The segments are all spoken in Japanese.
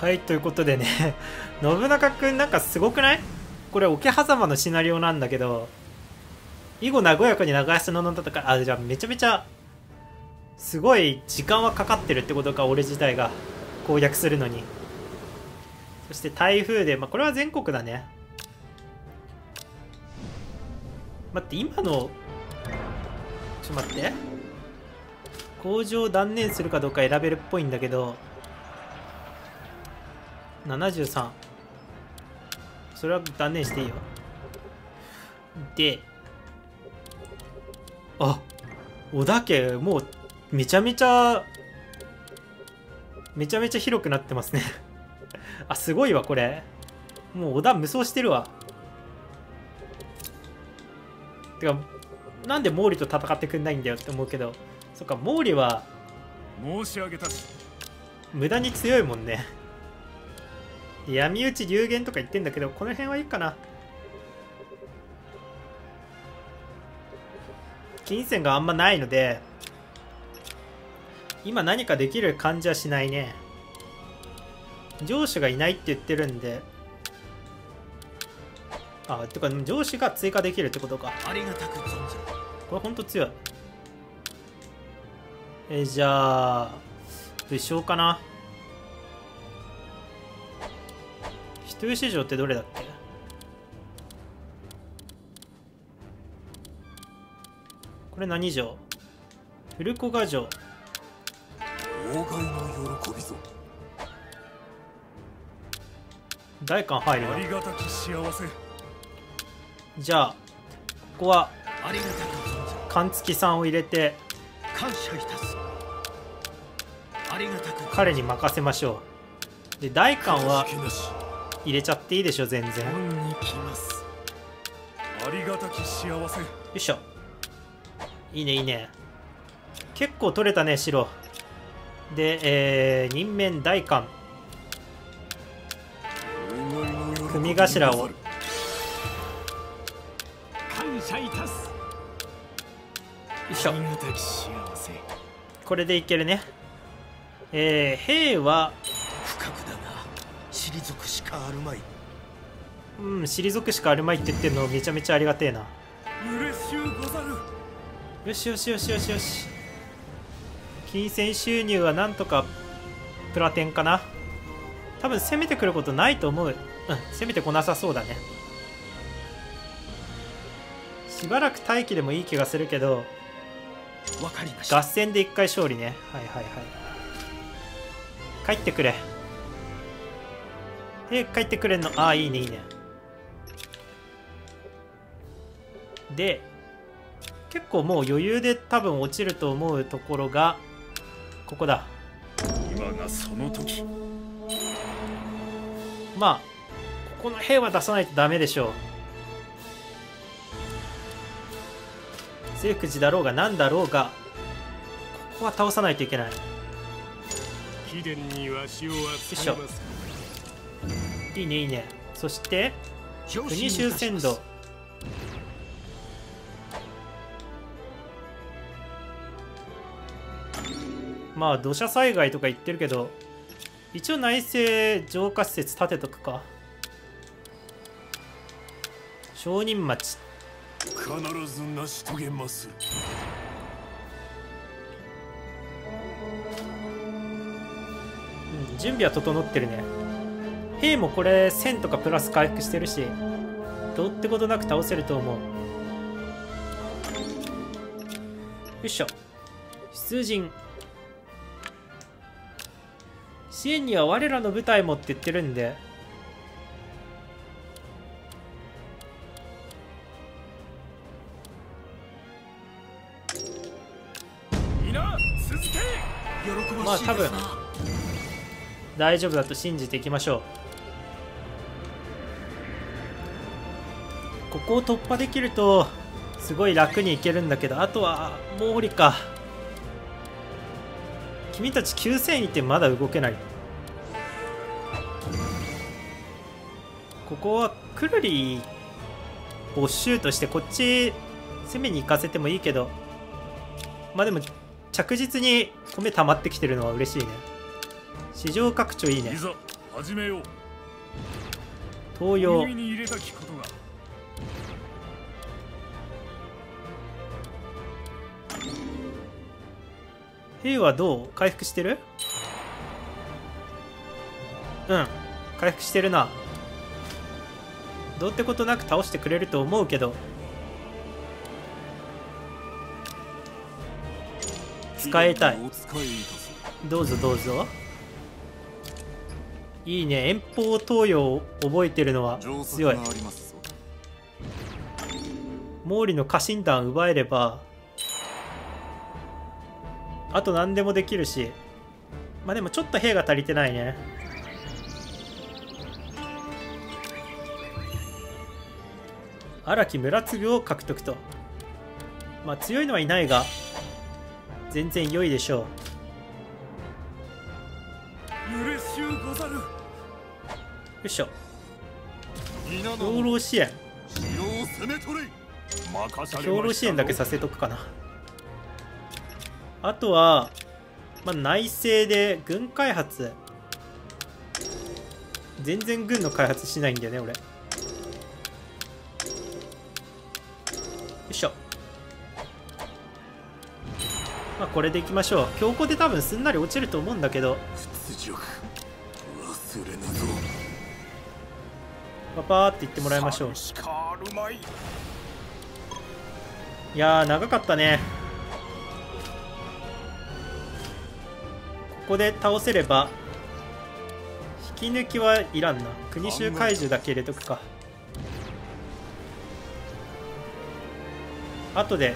はい、ということでね、信長くんなんかすごくない？これ、桶狭間のシナリオなんだけど、以後和やかに長安の戦い、あ、じゃあめちゃめちゃ、すごい時間はかかってるってことか、俺自体が攻略するのに。そして台風で、まあこれは全国だね。待って、今の、ちょっと待って。工場を断念するかどうか選べるっぽいんだけど、73。それは断念していいよ。で、あ、織田家もうめちゃめちゃ広くなってますねあ、すごいわこれ。もう織田無双してるわ。てかなんで毛利と戦ってくんないんだよって思うけど、そっか毛利は無駄に強いもんね闇討ち流言とか言ってんだけど、この辺はいいかな。金銭があんまないので今何かできる感じはしないね。上司がいないって言ってるんで、あ、てか上司が追加できるってことか。ありがたく存じる。これほんと強い。じゃあ武将かな。人吉城ってどれだっけ。これ何城？古古賀城。大海の喜びぞ。代官入るな。ありがたき幸せ。じゃあここは勘付さんを入れて感謝いたす。ありがたく彼に任せましょう。で代官は入れちゃっていいでしょ全然。ありがたき幸せ。よいしょ。いいねいいね。結構取れたね白で。任免代官組頭を感謝いたす。よいしょ。これでいけるね。兵は退くしかあるまい。うん、退くしかあるまいって言ってるのめちゃめちゃありがてえな。よしよしよしよしよし。金銭収入はなんとかプラテンかな。多分攻めてくることないと思う。うん、攻めてこなさそうだね。しばらく待機でもいい気がするけど、わかりました。合戦で一回勝利ね。はいはいはい。帰ってくれ。帰ってくれんの。ああいいねいいね。で結構もう余裕で多分落ちると思うところがここだ。今がその時。まあここの兵は出さないとダメでしょう。政府時だろうが何だろうがここは倒さないといけない。よいしょ。いいねいいね。そして国衆先導。まあ土砂災害とか言ってるけど一応内政浄化施設建てとくか。商人町必ず成し遂げます。うん準備は整ってるね。兵もこれ1000とかプラス回復してるしどうってことなく倒せると思う。よいしょ。出陣支援には我らの部隊もって言ってるんで、まあ多分大丈夫だと信じていきましょう。ここを突破できるとすごい楽にいけるんだけど、あとは毛利か。君たち9000いてまだ動けない。ここはくるり没収としてこっち攻めに行かせてもいいけど、まあでも着実に米溜まってきてるのは嬉しいね。市場拡張いいね。始めよう。東洋。兵はどう？回復してる？うん、回復してるな。どうってことなく倒してくれると思うけど、使いたい。どうぞどうぞ。いいね、遠方東洋を覚えてるのは強い。毛利の家臣団奪えればあと何でもできるし、まあでもちょっと兵が足りてないね。荒木村継を獲得と。まあ強いのはいないが全然良いでしょう。よいしょ。兵糧支援、兵糧支援だけさせとくかな。あとは、まあ、内政で軍開発、全然軍の開発しないんだよね俺。よいしょ。まあこれでいきましょう。強行で多分すんなり落ちると思うんだけど、パパーって言ってもらいましょう。いやー長かったね。ここで倒せれば引き抜きはいらんな。国衆解除だけ入れとくか。あとで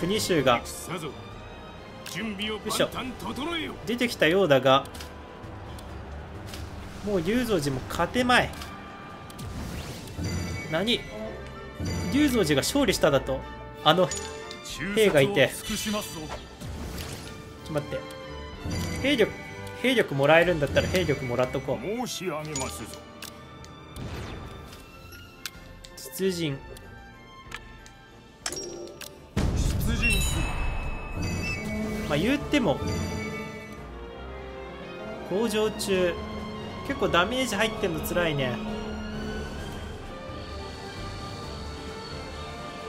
国衆がよいしょ出てきたようだが、もう龍造寺も勝てまい。何、龍造寺が勝利しただと。あの兵がいて、ちょっと待って、兵力もらえるんだったら兵力もらっとこう。出陣、まあ言っても工場中結構ダメージ入ってんのつらいね。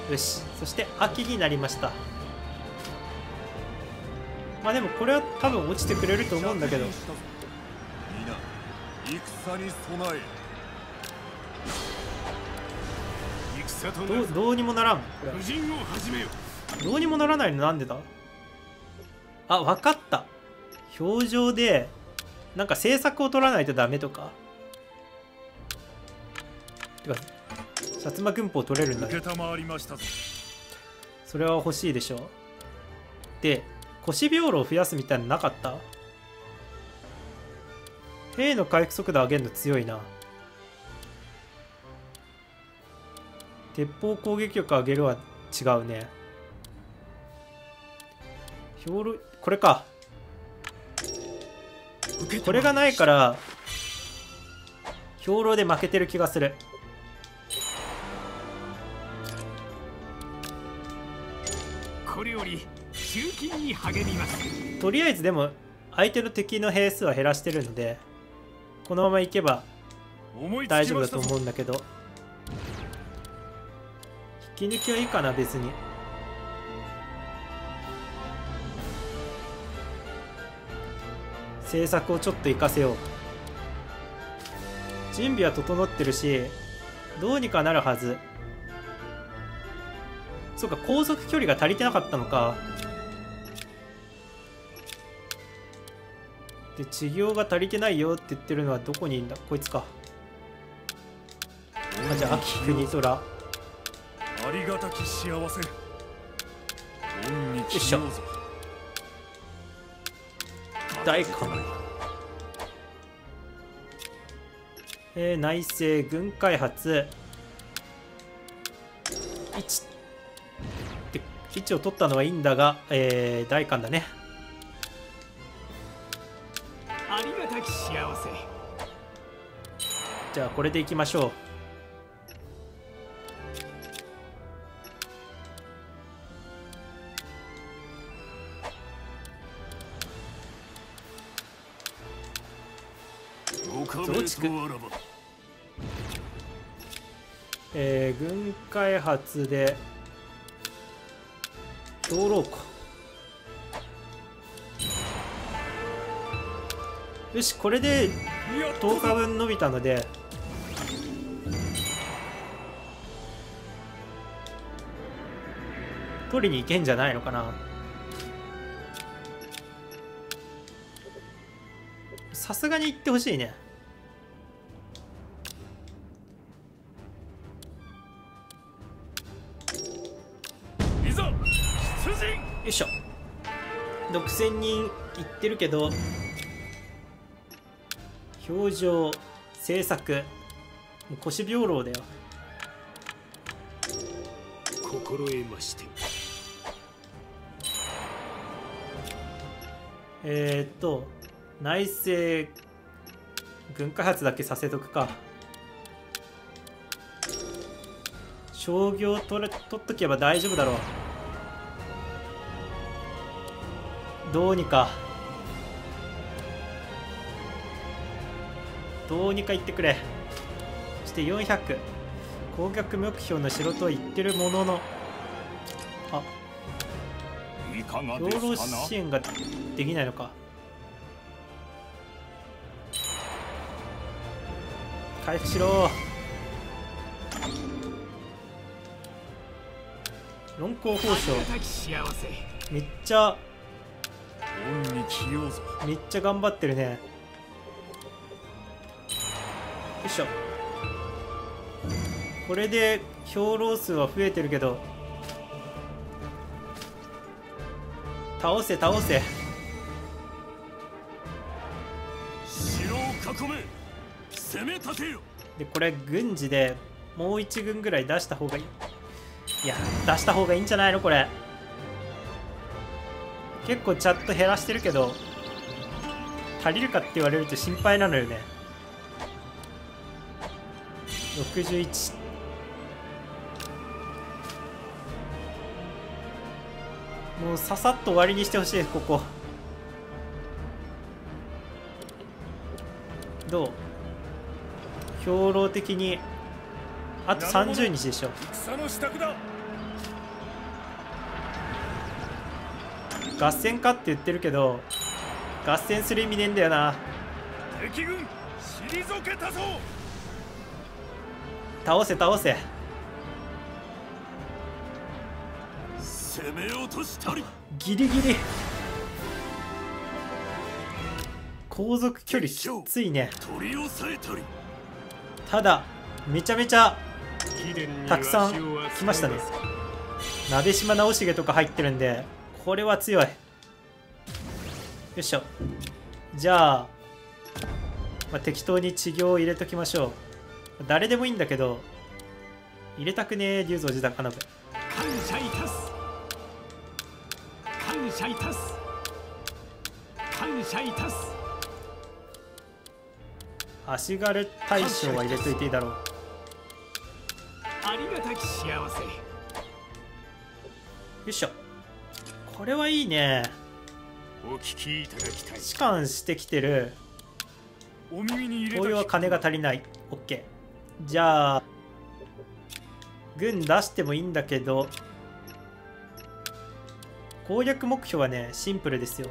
よし、そして秋になりました。まあでもこれは多分落ちてくれると思うんだけど、どうにもならん。これどうにもならないのなんでだ。あ、分かった。表情でなんか政策を取らないとダメとか。てか薩摩軍法取れるんだ。それは欲しいでしょ。で腰病炉を増やすみたいなのなかった。兵の回復速度上げるの強いな。鉄砲攻撃力上げるは違うね。兵糧、これか。これがないから兵糧で負けてる気がする。これより集金に励みます。とりあえずでも相手の敵の兵数は減らしてるので、このままいけば大丈夫だと思うんだけど、引き抜きはいいかな別に。政策をちょっと活かせよう。準備は整ってるしどうにかなるはず。そうか、航続距離が足りてなかったのか。で治療が足りてないよって言ってるのはどこにいるんだ、こいつか。あ、じゃあ秋国虎、ありがたき幸せ。よいしょ。大官、内政、軍開発、位置を取ったのはいいんだが、大官だね。ありがたき幸せ。じゃあこれでいきましょう。増築、軍開発で道路庫。よし、これで10日分伸びたので、取りに行けんじゃないのかな。さすがに行ってほしいね。いざ出陣。よいしょ。6000人いってるけど、表情、制作、腰病老だよ。心得まして。内政、軍開発だけさせとくか。商業取っとけば大丈夫だろう。どうにか言ってくれ。そして400攻略目標の城と言ってるものの、あ、兵糧支援ができないのか。回復しろ。論功報奨、めっちゃ頑張ってるね。よいしょ。これで兵糧数は増えてるけど、倒せ倒せ。城を囲め、攻め立てよ。で、これ軍事でもう1軍ぐらい出した方がいい。いや、出した方がいいんじゃないのこれ。結構チャット減らしてるけど、足りるかって言われると心配なのよね。61。もうささっと終わりにしてほしい、ここ。どう？兵糧的にあと30日でしょ。合戦かって言ってるけど、合戦する意味ねえんだよな。敵軍退けたぞ。倒せ倒せ。攻め落としたり。ギリギリ。航続距離きついね。取り押さえたり。ただめちゃめちゃたくさん来ましたね。鍋島直重とか入ってるんで、これは強い。よいしょ。じゃあ、適当に治療を入れときましょう。誰でもいいんだけど、入れたくねえ。龍造寺高信、感謝いたす。足軽大将は入れといていいだろう。ありがたき幸せ。よいしょ。これはいいね。仕官してきてる。お耳に入れた。これは金が足りない。オッケー。じゃあ軍出してもいいんだけど、攻略目標はね、シンプルですよ。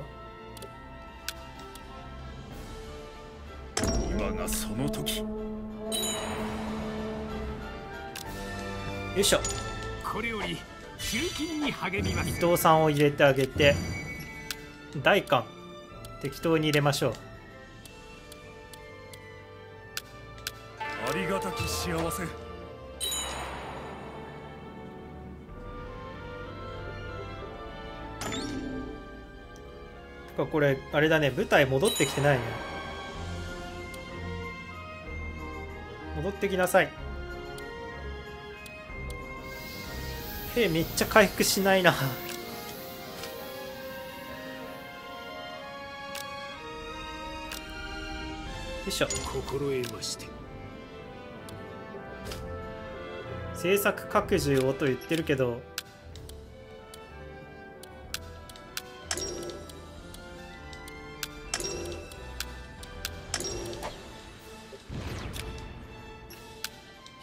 その時。よいしょ。これより集金に励みます。伊藤さんを入れてあげて、代官適当に入れましょう。ありがたき幸せ。とかこれあれだね、舞台戻ってきてないね。戻ってきなさい。へえ、めっちゃ回復しないな。よいしょ。心得まして。政策拡充をと言ってるけど、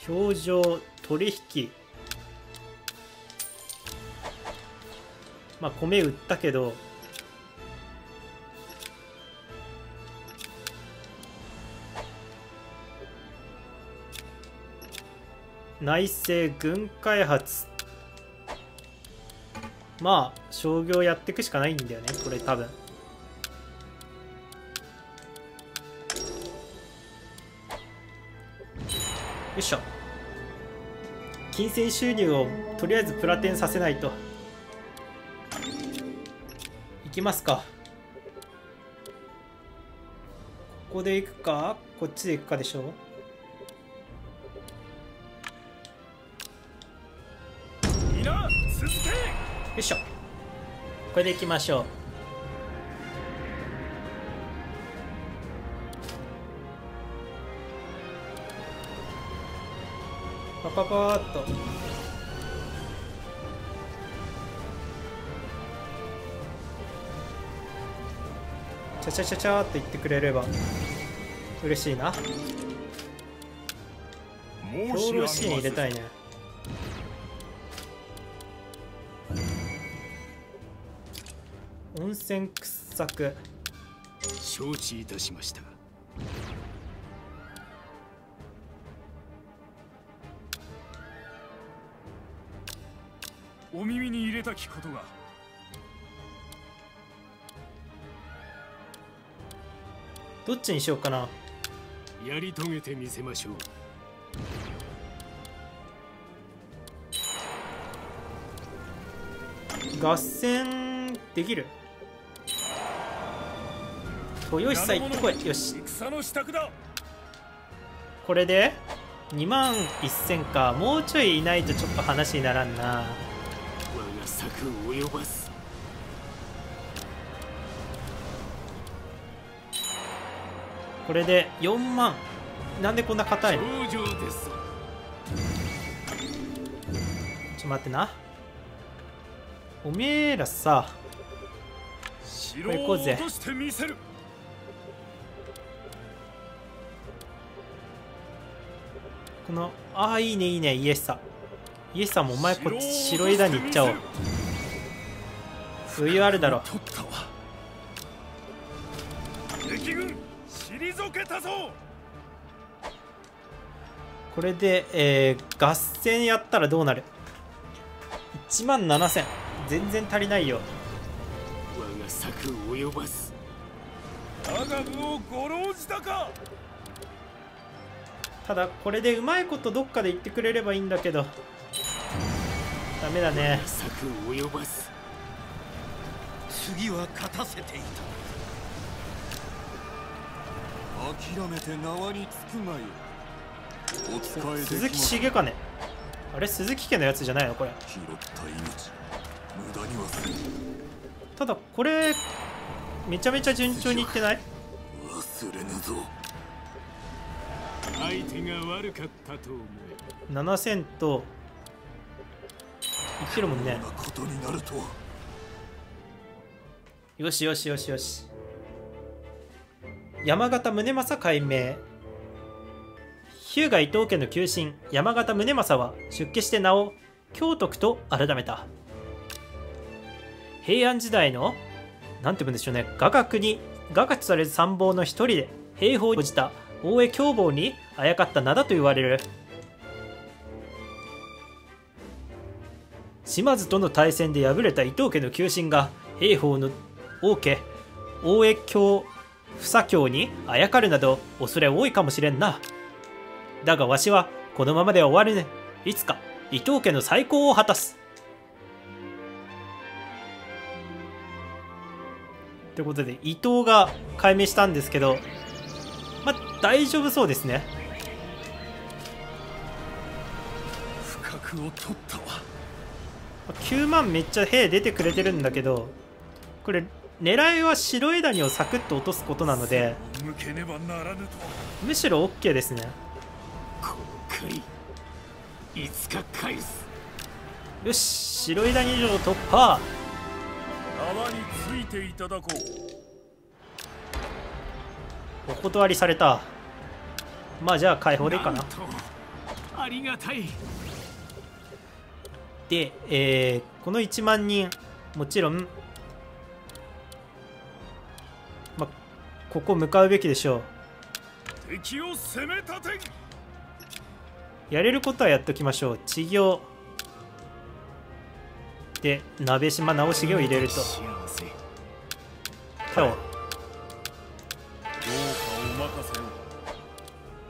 表情取引、まあ米売ったけど内政軍開発、まあ商業やっていくしかないんだよねこれ多分。よいしょ、金銭収入をとりあえずプラテンさせないといきますか。ここでいくかこっちでいくかでしょ。よいしょ、これでいきましょう。パパーっとチャチャチャチャーって言ってくれれば嬉しいな。兵糧支援入れたいね。温泉掘削、承知いたしました。お耳に入れたきことが。どっちにしようかな。やり遂げてみせましょう。合戦できる。豊久行ってこい。よし、戦の支度だ。これで2万1000か。もうちょいいないとちょっと話にならんな。策を及ばす。これで4万。なんでこんな硬いの。ちょっと待ってな、おめえらさ、これ行こうぜ。このああいいねいいね、イエスさイエスさんもお前こっち白枝に行っちゃおう。余裕あるだろ。これで、合戦やったらどうなる。1万7000、全然足りないよ。我が策を及ばす。ただこれでうまいことどっかで言ってくれればいいんだけどダメだね。策を及ばす。次は勝たせていた。諦めて縄につくまい。お使いできます。鈴木茂兼、あれ鈴木家のやつじゃないのこれ。拾った命無駄にはする。ただこれめちゃめちゃ順調にいってない？忘れぬぞ。相手が悪かったと思う。7000と生きるもんね。よしよしよしよし。山形宗政改名。日向伊東家の旧臣山形宗政は出家して名を京徳と改めた。平安時代のなんて言うんでしょうね、雅楽とされる参謀の一人で兵法に応じた大江凶暴にあやかった名だと言われる。島津との対戦で敗れた伊東家の旧臣が兵法の王家大江卿房卿にあやかるなど恐れ多いかもしれんな。だがわしはこのままでは終わるね。いつか伊東家の再興を果たす。ということで伊東が改名したんですけど、まあ大丈夫そうですね。不覚を取ったわ。9万めっちゃ兵出てくれてるんだけど、これ狙いは白枝にをサクッと落とすことなのでむしろ OK ですね。よし、白枝に城突破。お断りされた。まあじゃあ解放でいいかな。ありがたい。で、この1万人もちろん、ま、ここ向かうべきでしょう。敵を攻め立て。やれることはやっときましょう。治療で鍋島直重を入れると、は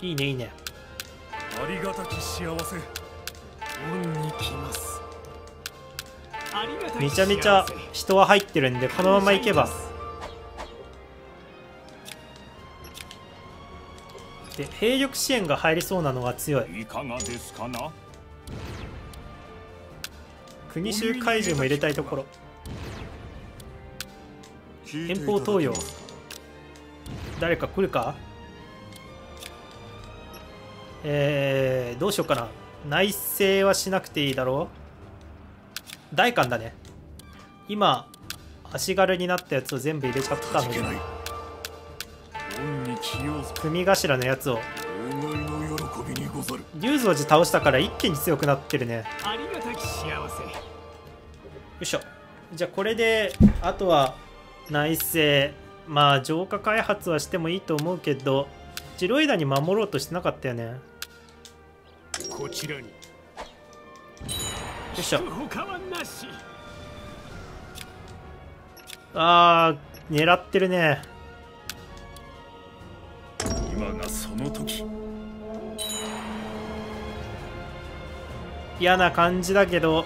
い、いねいいね。ありがたき幸せ。めちゃめちゃ人は入ってるんで、このままいけば。で、兵力支援が入りそうなのが強い。いかがですかな。国衆怪獣も入れたいところ。遠方投与。誰か来るか。どうしようかな。内政はしなくていいだろう。代官だね。今足軽になったやつを全部入れちゃったので、組頭のやつを。龍造寺倒したから一気に強くなってるね。よいしょ。じゃあこれであとは内政、まあ浄化開発はしてもいいと思うけど、ジロイダに守ろうとしてなかったよね。こちらに。よいしょ。あー、狙ってるね。今がその時。嫌な感じだけど、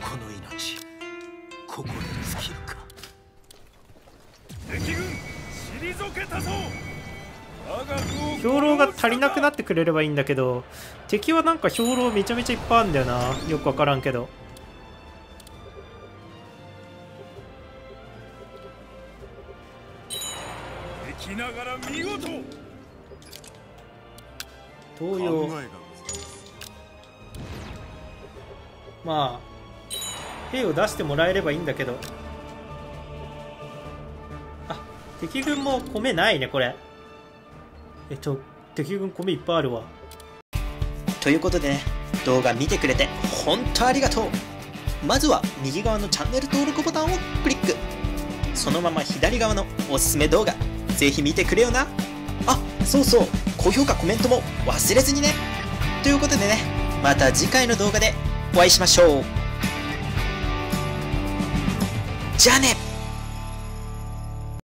この命ここで尽きるか。敵軍退けたぞ。兵糧が足りなくなってくれればいいんだけど、敵はなんか兵糧めちゃめちゃいっぱいあるんだよな。よく分からんけど。敵ながら見事。東洋。まあ兵を出してもらえればいいんだけど。あ、敵軍も米ないねこれ。敵軍米いっぱいあるわ。ということでね、動画見てくれて本当ありがとう。まずは右側のチャンネル登録ボタンをクリック。そのまま左側のおすすめ動画、ぜひ見てくれよな。あ、そうそう、高評価コメントも忘れずにね。ということでね、また次回の動画でお会いしましょう。じゃあね。